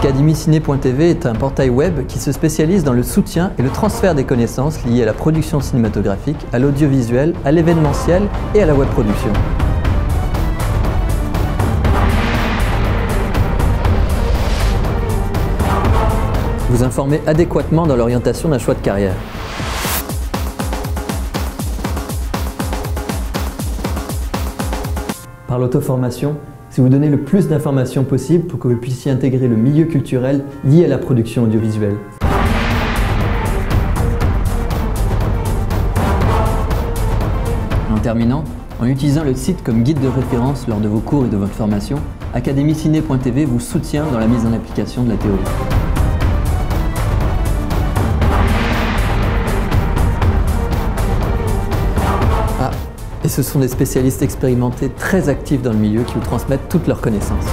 AcademieCine.tv est un portail web qui se spécialise dans le soutien et le transfert des connaissances liées à la production cinématographique, à l'audiovisuel, à l'événementiel et à la web production. Vous informer adéquatement dans l'orientation d'un choix de carrière. Par l'auto-formation, c'est vous donner le plus d'informations possibles pour que vous puissiez intégrer le milieu culturel lié à la production audiovisuelle. En terminant, en utilisant le site comme guide de référence lors de vos cours et de votre formation, AcademieCine.tv vous soutient dans la mise en application de la théorie. Et ce sont des spécialistes expérimentés très actifs dans le milieu qui vous transmettent toutes leurs connaissances.